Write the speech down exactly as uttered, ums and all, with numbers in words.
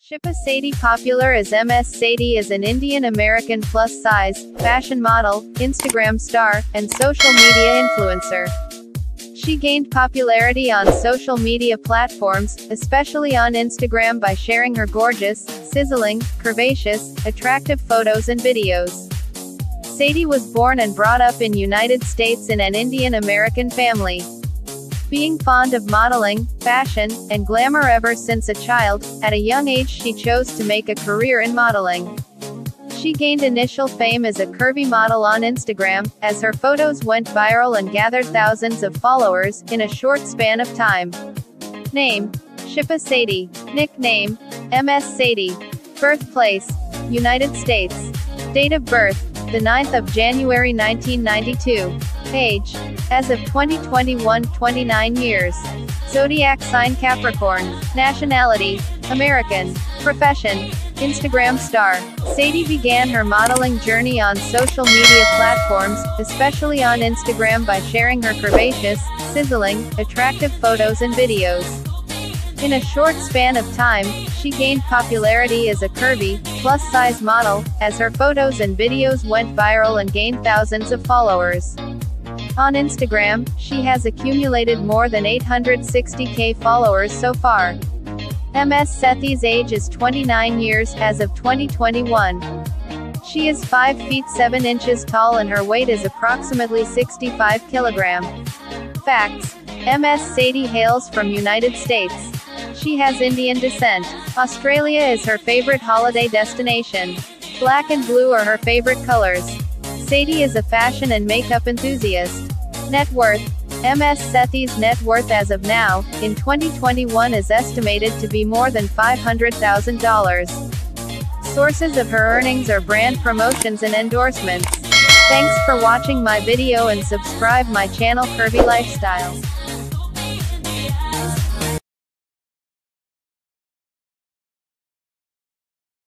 Shippa Sethi, popular as M S Sethi, is an Indian-American plus-size, fashion model, Instagram star, and social media influencer. She gained popularity on social media platforms, especially on Instagram, by sharing her gorgeous, sizzling, curvaceous, attractive photos and videos. Sethi was born and brought up in United States in an Indian-American family. Being fond of modeling, fashion, and glamour ever since a child, at a young age she chose to make a career in modeling. She gained initial fame as a curvy model on Instagram, as her photos went viral and gathered thousands of followers, in a short span of time. Name: Shippa Sethi. Nickname: M S Sethi. Birthplace: United States. Date of birth: the ninth of January nineteen ninety-two. Age: as of twenty twenty-one, twenty-nine years. Zodiac sign: Capricorn. Nationality: American. Profession: Instagram star. Sethi began her modeling journey on social media platforms, especially on Instagram, by sharing her curvaceous, sizzling, attractive photos and videos. In a short span of time, she gained popularity as a curvy, plus-size model, as her photos and videos went viral and gained thousands of followers. On Instagram, she has accumulated more than eight hundred sixty thousand followers so far. M S Sethi's age is twenty-nine years, as of twenty twenty-one. She is five feet seven inches tall and her weight is approximately sixty-five kilograms. Facts: M S Sethi hails from United States. She has Indian descent. Australia is her favorite holiday destination. Black and blue are her favorite colors. Sethi is a fashion and makeup enthusiast. Net worth: M S Sethi's net worth as of now, in twenty twenty-one, is estimated to be more than five hundred thousand dollars. Sources of her earnings are brand promotions and endorsements. Thanks for watching my video and subscribe my channel Curvy Lifestyles.